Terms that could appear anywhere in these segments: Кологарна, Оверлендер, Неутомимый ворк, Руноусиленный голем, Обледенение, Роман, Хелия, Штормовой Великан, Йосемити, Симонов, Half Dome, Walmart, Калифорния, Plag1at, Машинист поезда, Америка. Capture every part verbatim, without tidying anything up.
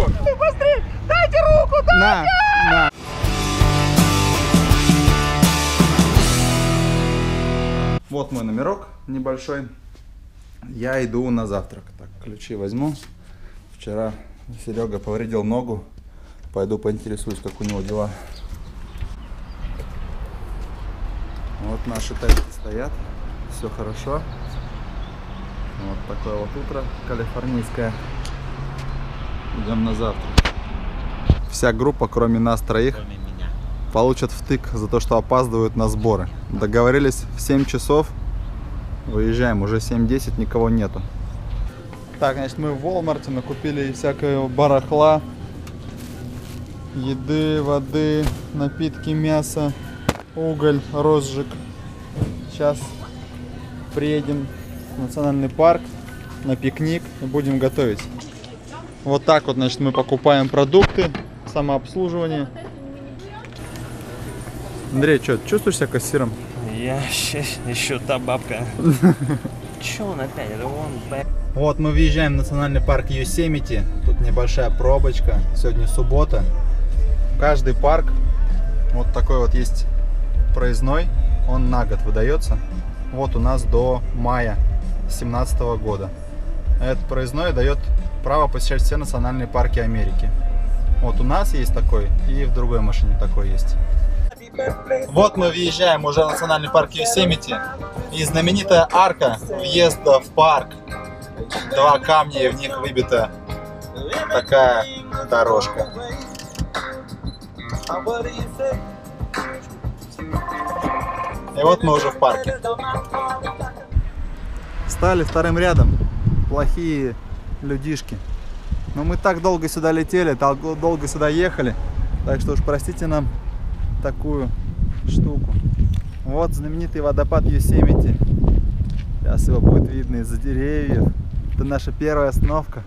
руку! Ты быстрее! Дайте руку! Дайте! На, на. Вот мой номерок небольшой. Я иду на завтрак. Так, ключи возьму. Вчера Серега повредил ногу. Пойду поинтересуюсь, как у него дела. Вот наши тачки стоят. Все хорошо. Вот такое вот утро калифорнийское. Идем на завтрак. Вся группа, кроме нас троих, кроме меня, получат втык за то, что опаздывают на сборы. Договорились в семь часов. Выезжаем, уже семь десять, никого нету. Так, значит, мы в Walmart накупили всякое барахла. Еды, воды, напитки, мясо, уголь, розжиг. Сейчас приедем в национальный парк на пикник и будем готовить. Вот так вот, значит, мы покупаем продукты, самообслуживание. Андрей, что, чувствуешь себя кассиром? Я сейчас еще та бабка. Че он опять? Вот мы въезжаем в национальный парк Йосемити. Тут небольшая пробочка. Сегодня суббота. Каждый парк вот такой вот есть проездной. Он на год выдается. Вот у нас до мая две тысячи семнадцатого года. Этот проездной дает право посещать все национальные парки Америки. Вот у нас есть такой, и в другой машине такой есть. Вот мы въезжаем уже в национальный парк Йосемити. И знаменитая арка въезда в парк. Два камня, и в них выбита такая дорожка. И вот мы уже в парке. Стали вторым рядом. Плохие людишки. Но мы так долго сюда летели, так долго сюда ехали. Так что уж простите нам такую штуку. Вот знаменитый водопад Йосемити. Сейчас его будет видно из-за деревьев. Это наша первая остановка.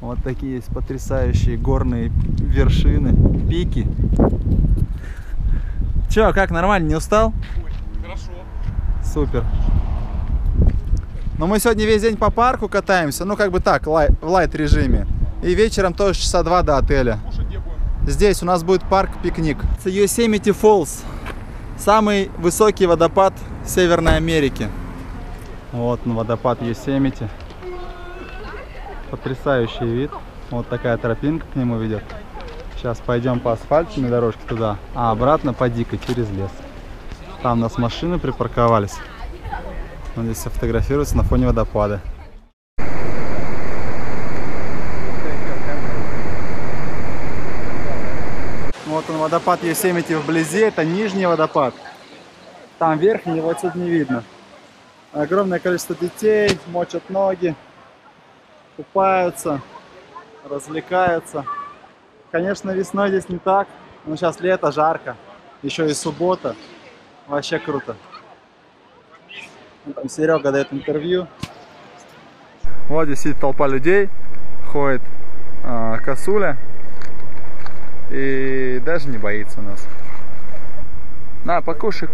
Вот такие есть потрясающие горные вершины, пики. Че, как, нормально, не устал? Ой, хорошо. Супер. Но мы сегодня весь день по парку катаемся, ну как бы так, лай, в лайт-режиме. И вечером тоже часа два до отеля. Здесь у нас будет парк-пикник. Йосемити Фоллс. Самый высокий водопад Северной Америки. Вот он, водопад Йосемити. Потрясающий вид. Вот такая тропинка к нему ведет. Сейчас пойдем по асфальтной дорожке туда, а обратно по дикой через лес. Там у нас машины припарковались. Он здесь все фотографируется на фоне водопада. Вот он, водопад Йосемити вблизи. Это нижний водопад. Там верхний, его отсюда не видно. Огромное количество детей мочат ноги, купаются, развлекаются. Конечно, весной здесь не так, но сейчас лето, жарко. Еще и суббота. Вообще круто. Там Серега дает интервью. Вот здесь сидит толпа людей, ходит э, косуля и даже не боится нас. На, покушай,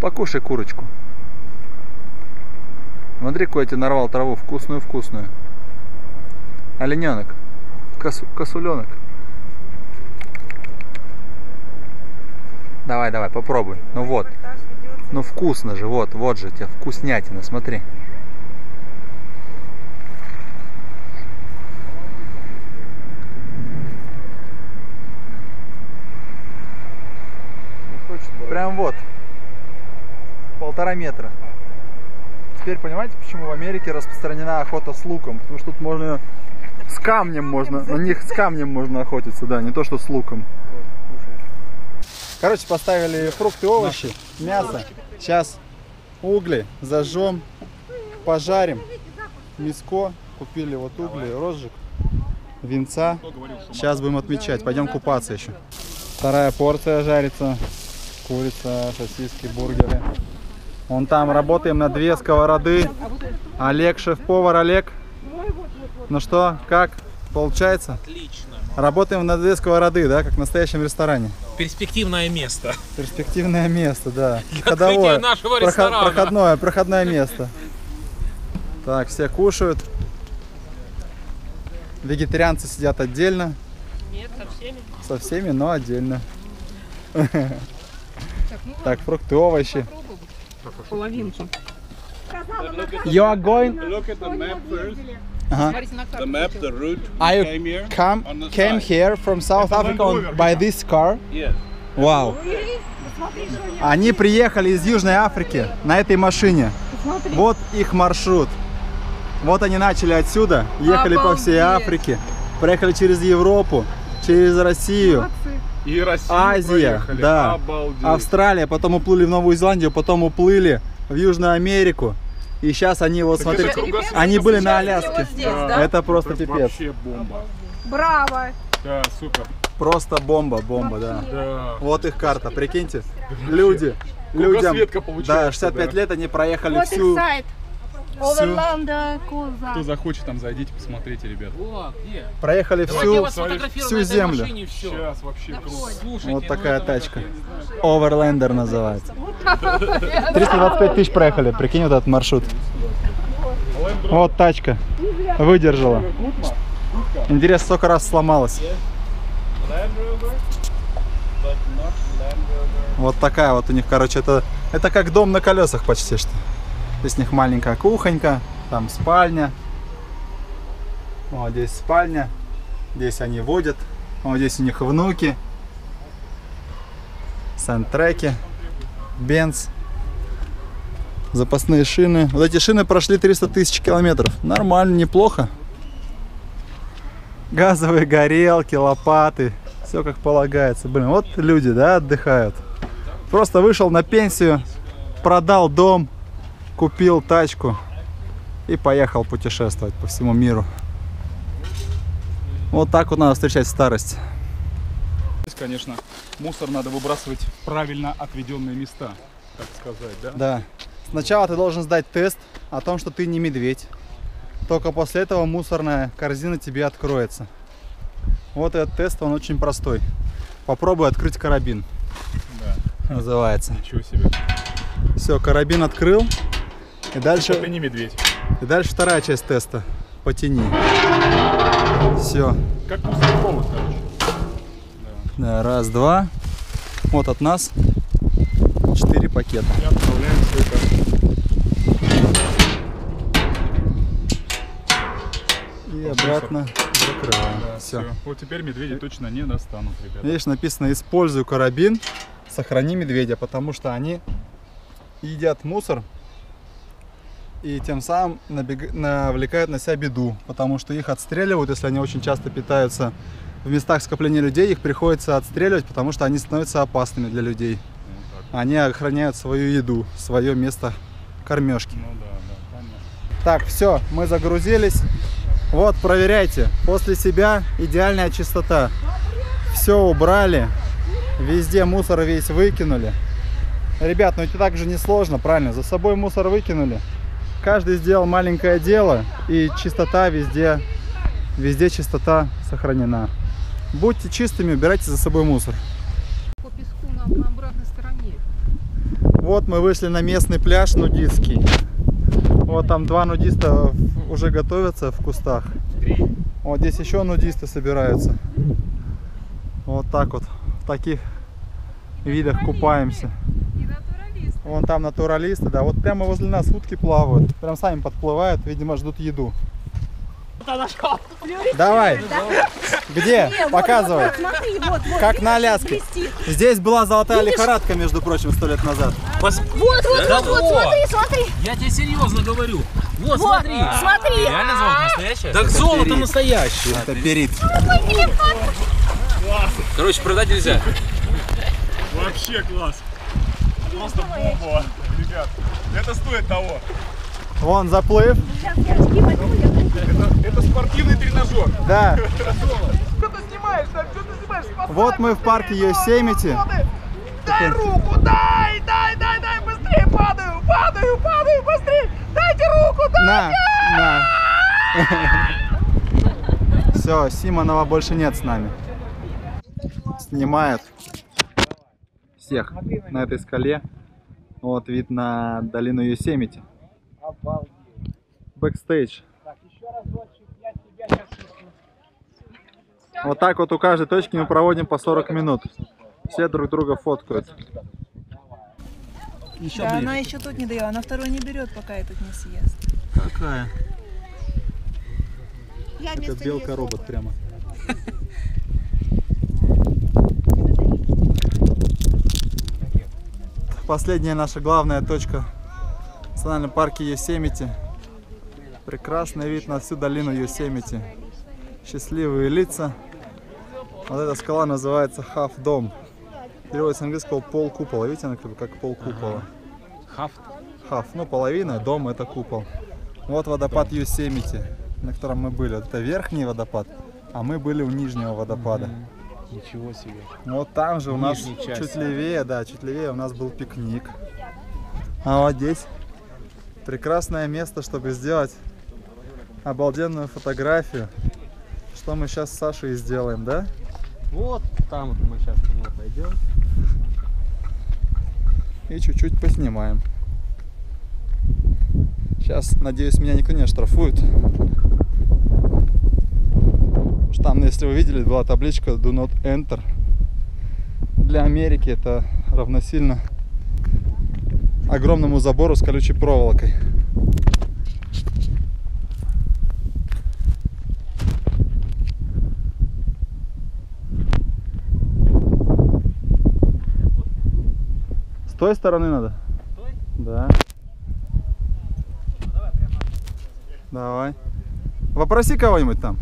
покушай курочку. Смотри, какой я тебе нарвал траву, вкусную-вкусную. Олененок, косу, косуленок. Давай, давай, попробуй. Ну вот. Ну вкусно же, вот, вот же тебе вкуснятина, смотри. Прям вот, полтора метра. Теперь понимаете, почему в Америке распространена охота с луком? Потому что тут можно, с камнем можно, на них с камнем можно охотиться, да, не то что с луком. Короче, поставили фрукты, овощи, мясо. Сейчас угли зажжем, пожарим. Миско. Купили вот угли, розжиг, винца. Сейчас будем отмечать. Пойдем купаться еще. Вторая порция жарится. Курица, сосиски, бургеры. Вон там работаем на две сковороды. Олег, шеф-повар Олег. Ну что, как? Получается? Отлично. Работаем на две сковороды, да, как в настоящем ресторане. Перспективное место. Перспективное место, да. Ходовое, нашего проход, проходное, проходное место. Так, все кушают. Вегетарианцы сидят отдельно. Нет, со всеми. Со всеми, но отдельно. Так, ну, так, фрукты, овощи. Половинку. You are going. Look at the map first. Uh-huh. The map, the route. I came here. Come, came here from South Africa by this car. Yes. Wow. Они приехали из Южной Африки на этой машине. Вот их маршрут. Вот они начали отсюда, ехали Обалдеть. по всей Африке, проехали через Европу, через Россию, и Россию Азия, да, Австралия, потом уплыли в Новую Зеландию, потом уплыли в Южную Америку. И сейчас они вот, так смотрите, кругосвет, они были на Аляске. Здесь, да. Да? Это просто это пипец. Вообще бомба. Браво! Да, супер. Просто бомба, бомба, да. да. Вот их карта, прикиньте. Люди, людям, да, шестьдесят пять да. лет они проехали вот всю... Кто захочет, там зайдите, посмотрите, ребят. О, проехали всю, всю землю. Сейчас вообще Слушайте, вот такая ну, тачка. Оверлендер называется. триста двадцать пять тысяч проехали, прикинь вот этот маршрут. Вот тачка. Выдержала. Интересно, сколько раз сломалась. Вот такая вот у них, короче, это, это как дом на колесах почти что. Здесь у них маленькая кухонька, там спальня. Вот здесь спальня. Здесь они водят. Вот здесь у них внуки. Саундтреки. Бенц. Запасные шины. Вот эти шины прошли триста тысяч километров. Нормально, неплохо. Газовые горелки, лопаты. Все как полагается. Блин, вот люди, да, отдыхают. Просто вышел на пенсию, продал дом. Купил тачку и поехал путешествовать по всему миру. Вот так вот надо встречать старость. Здесь, конечно, мусор надо выбрасывать в правильно отведенные места, так сказать, да? Да. Сначала ты должен сдать тест о том, что ты не медведь. Только после этого мусорная корзина тебе откроется. Вот этот тест, он очень простой. Попробуй открыть карабин. Да. Называется. Ничего себе. Все, карабин открыл. И дальше, ты не медведь. И дальше вторая часть теста. Потяни. Все. Как мусорный повод, короче. Да. Да, раз, два. Вот от нас четыре пакета. Я отправляю свой карт. И обратно закрываем. Да, все. все. Вот теперь медведи точно не достанут, ребята. Видишь, написано: используй карабин, сохрани медведя, потому что они едят мусор. И тем самым набег... навлекают на себя беду, потому что их отстреливают, если они очень часто питаются в местах скопления людей, их приходится отстреливать, потому что они становятся опасными для людей. Ну, они охраняют свою еду, свое место кормежки. Ну, да, да, понятно. Так, все, мы загрузились. Вот, проверяйте. После себя идеальная чистота. Все убрали, везде мусор весь выкинули. Ребят, ну это так же несложно, правильно? За собой мусор выкинули. Каждый сделал маленькое дело, и чистота везде, везде чистота сохранена. Будьте чистыми, убирайте за собой мусор. По песку нам на обратной стороне. Вот мы вышли на местный пляж нудистский. Вот там два нудиста уже готовятся в кустах. Вот здесь еще нудисты собираются. Вот так вот, в таких видах купаемся. Вон там натуралисты, да, вот прямо возле нас утки плавают, прям сами подплывают, видимо, ждут еду. Давай, где? Показывай. Как на Аляске. Здесь была золотая лихорадка, между прочим, сто лет назад. Вот, вот, вот, смотри, смотри. Я тебе серьезно говорю. Вот, смотри. Смотри. Реально золото настоящее? Так золото настоящее. Это перит. Короче, продать нельзя. Вообще класс. Просто бомба, ребят, это стоит того. Вон заплыв. Это, это спортивный тренажер. Да. Что ты снимаешь? Что ты снимаешь? Спасай, вот мы быстрее, в парке Йосемити. Дай руку, дай, дай, дай, дай, быстрее, падаю, падаю, падаю, быстрее. Дайте руку, дайте. На, на. Все, Симонова больше нет с нами. Снимает. Всех на этой скале. Вот вид на долину Йосемити. Бэкстейдж. Вот так вот у каждой точки мы проводим по сорок минут. Все друг друга фоткают. Еще да, она еще тут не доела, она второй не берет, пока этот не съест. Какая? Я это белка-робот прямо. Последняя наша главная точка в национальном парке Йосемити. Прекрасный вид на всю долину Йосемити. Счастливые лица. Вот эта скала называется Half Dome. Переводится с английского пол купола. Видите, она как бы как пол купола. Half? Half. Ну, половина, дом — это купол. Вот водопад Йосемити, на котором мы были. Вот это верхний водопад, а мы были у нижнего водопада. Mm-hmm. Ничего себе. Вот там же у нас часть. чуть левее, да, чуть левее у нас был пикник. А вот здесь прекрасное место, чтобы сделать обалденную фотографию. Что мы сейчас с Сашей сделаем, да? Вот там мы сейчас пойдем и чуть-чуть поснимаем. Сейчас, надеюсь, меня никто не оштрафует. Потому что там, если вы видели, была табличка "Do not enter". Для Америки это равносильно огромному забору с колючей проволокой. С той стороны надо? Стой? Да. Ну, давай, прямо. Давай. Попроси кого-нибудь там.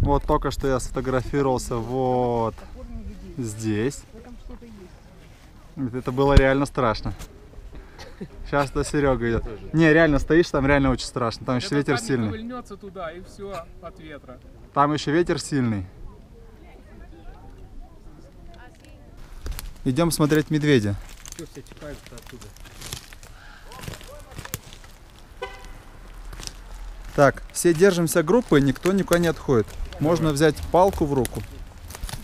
Вот только что я сфотографировался вот здесь. Это было реально страшно. Сейчас до Серега идет. Не, реально стоишь, там реально очень страшно. Там еще ветер сильный. Туда, и все от ветра. Там еще ветер сильный. Идем смотреть медведя. Все, все чекаются оттуда. Так, все держимся группы, никто никуда не отходит. Можно взять палку в руку.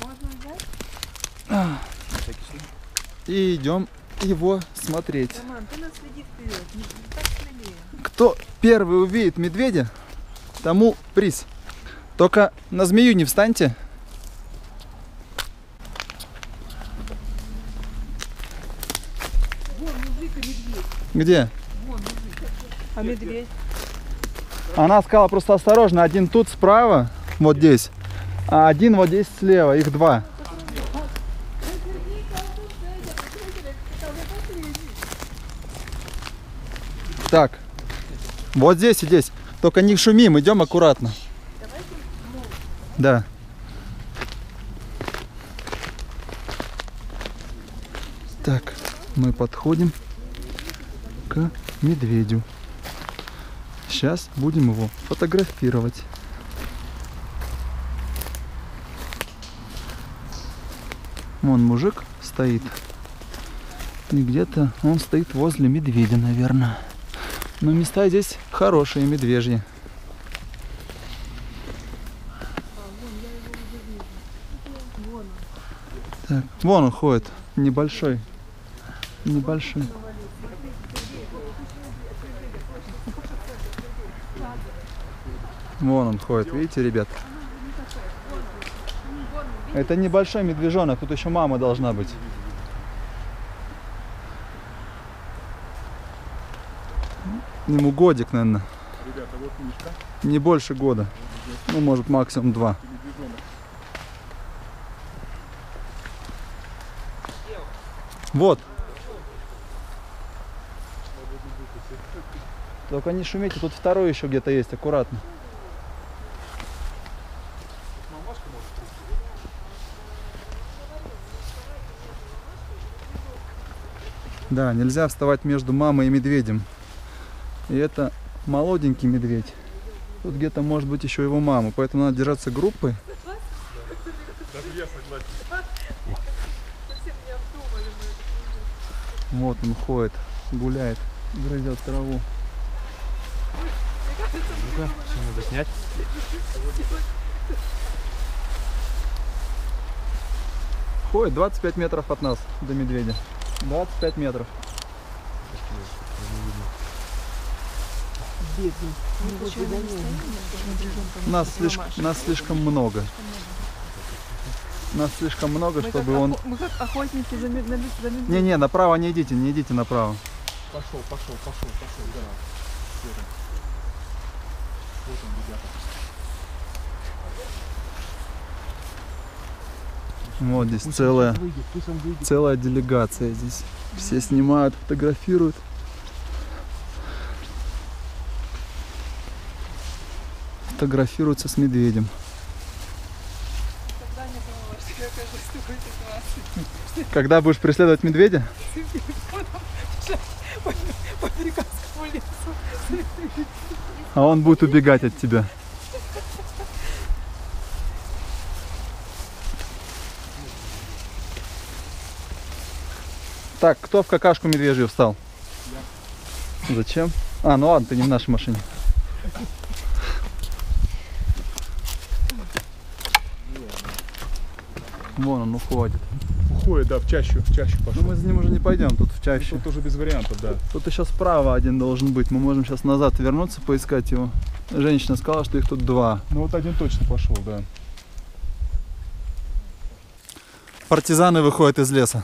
Можно взять? И идем его смотреть. Роман, ты нас следи вперед. Так смелее. Кто первый увидит медведя, тому приз. Только на змею не встаньте. Где? А медведь? Она сказала просто осторожно. Один тут справа, вот здесь, а один вот здесь слева. Их два. Так, вот здесь и здесь. Только не шумим, идем аккуратно. Да. Так, мы подходим к медведю. Сейчас будем его фотографировать. Вон мужик стоит. И где-то он стоит возле медведя, наверное. Но места здесь хорошие, медвежьи. Так, вон он ходит. Небольшой. Небольшой. Вон он ходит, видите, ребят? Это небольшой медвежонок, тут еще мама должна быть. Ему годик, наверное. Не больше года. Ну, может, максимум два. Вот. Только не шумите, тут второй еще где-то есть, аккуратно. Да, нельзя вставать между мамой и медведем. И это молоденький медведь. Тут где-то может быть еще его мама, поэтому надо держаться группой. Вот он ходит, гуляет, грызет траву. Ну-ка, все надо снять. Ходит двадцать пять метров от нас до медведя. двадцать пять метров. Нас слишком, нас слишком много. Нас слишком много, мы чтобы как, он... Мы как охотники за медведем. Не-не, направо не идите, не идите направо. Пошел, пошел, пошел, пошел, да. Вот он, ребята. Вот здесь пусть целая, он выйдет, он выйдет. Целая делегация здесь. Все снимают, фотографируют. Фотографируются с медведем. Когда будешь преследовать медведя? А он будет убегать от тебя. Так, кто в какашку медвежью встал? Я. Зачем? А, ну ладно, ты не в нашей машине. Вон он уходит. Уходит, да, в чащу, в чащу пошел. Но мы за ним уже не пойдем, тут в чащу. Тут уже без вариантов, да. Тут еще справа один должен быть. Мы можем сейчас назад вернуться, поискать его. Женщина сказала, что их тут два. Ну вот один точно пошел, да. Партизаны выходят из леса.